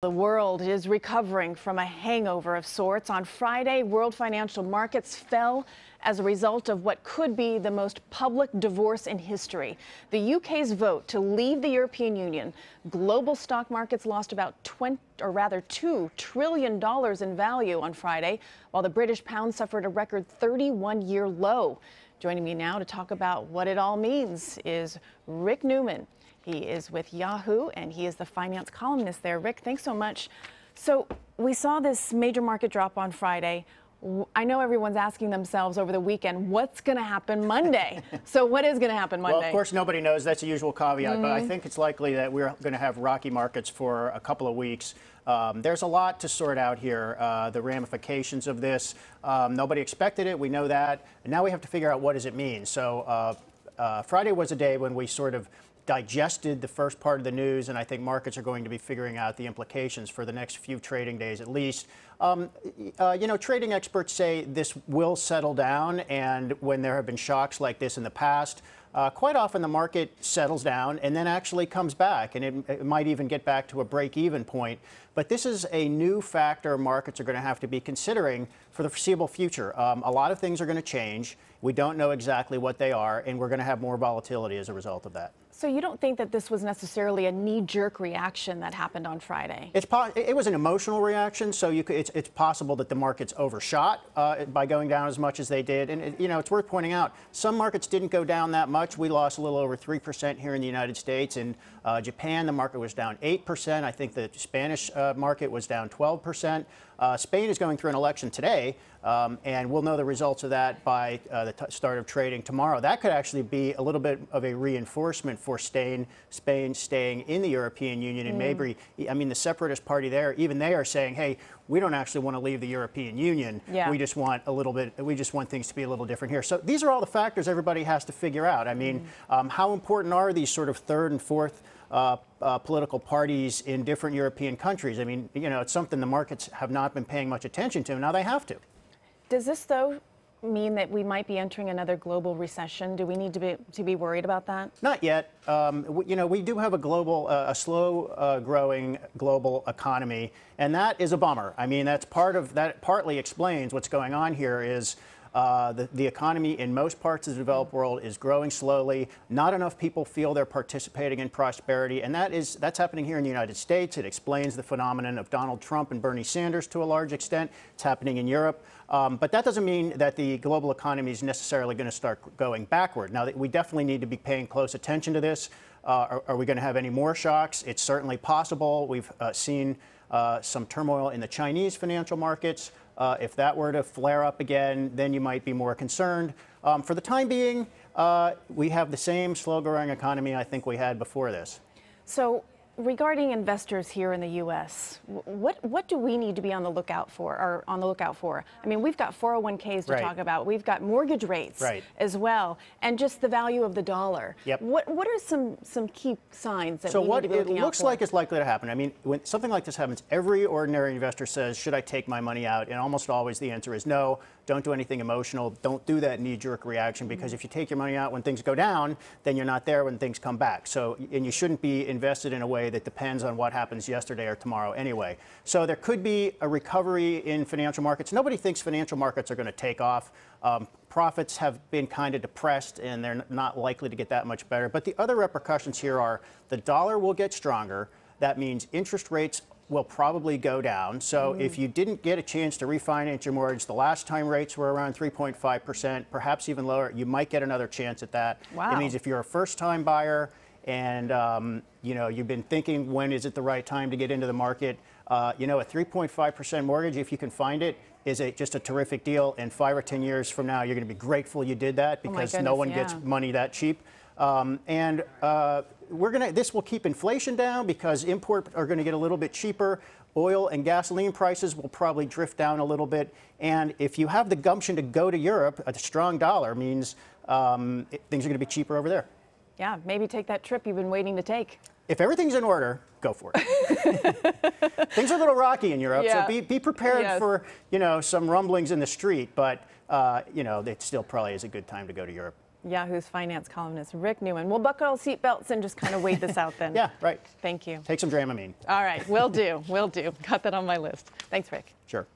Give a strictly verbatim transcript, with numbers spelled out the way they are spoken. The world is recovering from a hangover of sorts. On Friday, world financial markets fell as a result of what could be the most public divorce in history. The U K's vote to leave the European Union. Global stock markets lost about twenty, or rather two trillion dollars in value on Friday, while the British pound suffered a record thirty-one year low. Joining me now to talk about what it all means is Rick Newman. He is with Yahoo, and he is the finance columnist there. Rick, thanks so much. So we saw this major market drop on Friday. I know everyone's asking themselves over the weekend, what's going to happen Monday? So what is going to happen Monday? Well, of course, nobody knows. That's a usual caveat. Mm-hmm. But I think it's likely that we're going to have rocky markets for a couple of weeks. Um, there's a lot to sort out here, uh, the ramifications of this. Um, nobody expected it. We know that. And now we have to figure out what does it mean. So uh, uh, Friday was a day when we sort of digested the first part of the news, and I think markets are going to be figuring out the implications for the next few trading days at least. Um, uh, you know, trading experts say this will settle down, and when there have been shocks like this in the past, uh, quite often the market settles down and then actually comes back, and it, it might even get back to a break-even point. But this is a new factor markets are going to have to be considering for the foreseeable future. Um, a lot of things are going to change. We don't know exactly what they are, and we're going to have more volatility as a result of that. So you don't think that this was necessarily a knee-jerk reaction that happened on Friday? It's po it was an emotional reaction, so you could, it's, it's possible that the markets overshot uh, by going down as much as they did. And it, you know, it's worth pointing out, some markets didn't go down that much. We lost a little over three percent here in the United States. In uh, Japan, the market was down eight percent. I think the Spanish uh, market was down twelve percent. Uh, Spain is going through an election today, um, and we'll know the results of that by uh, the t start of trading tomorrow. That could actually be a little bit of a reinforcement for Spain, Spain staying in the European Union. And mm. maybe, I mean, the separatist party there, even they are saying, hey, we don't actually want to leave the European Union. Yeah. We just want a little bit, we just want things to be a little different here. So these are all the factors everybody has to figure out. I mean, mm. um, how important are these sort of third and fourth Uh, uh, political parties in different European countries? I mean, you know, it's something the markets have not been paying much attention to. Now they have to. Does this, though, mean that we might be entering another global recession? Do we need to be to be worried about that? Not yet. Um, we, you know, we do have a global, uh, a slow uh, growing global economy, and that is a bummer. I mean, that's part of that. Partly explains what's going on here is. Uh, the, the economy in most parts of the developed world is growing slowly. Not enough people feel they're participating in prosperity, and that is that's happening here in the United States. It explains the phenomenon of Donald Trump and Bernie Sanders to a large extent. It's happening in Europe. Um, but that doesn't mean that the global economy is necessarily going to start going backward. Now, we definitely need to be paying close attention to this. Uh, are, are we going to have any more shocks? It's certainly possible. We've uh, seen uh, some turmoil in the Chinese financial markets. Uh, if that were to flare up again, then you might be more concerned. Um, for the time being, uh, we have the same slow-growing economy I think we had before this. So regarding investors here in the U S, what what do we need to be on the lookout for? Or on the lookout for? I mean, we've got four oh one Ks to right. talk about. We've got mortgage rates right. as well, and just the value of the dollar. Yep. What what are some some key signs that so we need to be looking out for? So what it looks like is likely to happen. I mean, when something like this happens, every ordinary investor says, "Should I take my money out?" And almost always the answer is no. Don't do anything emotional. Don't do that knee-jerk reaction, because if you take your money out when things go down, then you're not there when things come back. So, and you shouldn't be invested in a way that depends on what happens yesterday or tomorrow anyway. So there could be a recovery in financial markets. Nobody thinks financial markets are going to take off. Um, profits have been kind of depressed, and they're not likely to get that much better. But the other repercussions here are the dollar will get stronger. That means interest rates will probably go down. So mm. if you didn't get a chance to refinance your mortgage the last time rates were around three point five percent, perhaps even lower, you might get another chance at that. Wow. It means if you're a first-time buyer and um, you know, you've been thinking, when is it the right time to get into the market? Uh, you know, a three point five percent mortgage, if you can find it, is a, just a terrific deal. And five or ten years from now, you're going to be grateful you did that, because oh my goodness, no one yeah. gets money that cheap. Um, and uh, we're gonna. This will keep inflation down, because imports are going to get a little bit cheaper. Oil and gasoline prices will probably drift down a little bit. And if you have the gumption to go to Europe, a strong dollar means um, it, things are going to be cheaper over there. Yeah, maybe take that trip you've been waiting to take. If everything's in order, go for it. Things are a little rocky in Europe, yeah. so be, be prepared yes. for you know some rumblings in the street. But uh, you know, it still probably is a good time to go to Europe. Yahoo's finance columnist, Rick Newman. We'll buckle seatbelts and just kind of wait this out then. Yeah, right. Thank you. Take some Dramamine. All right, will do, will do. Got that on my list. Thanks, Rick. Sure.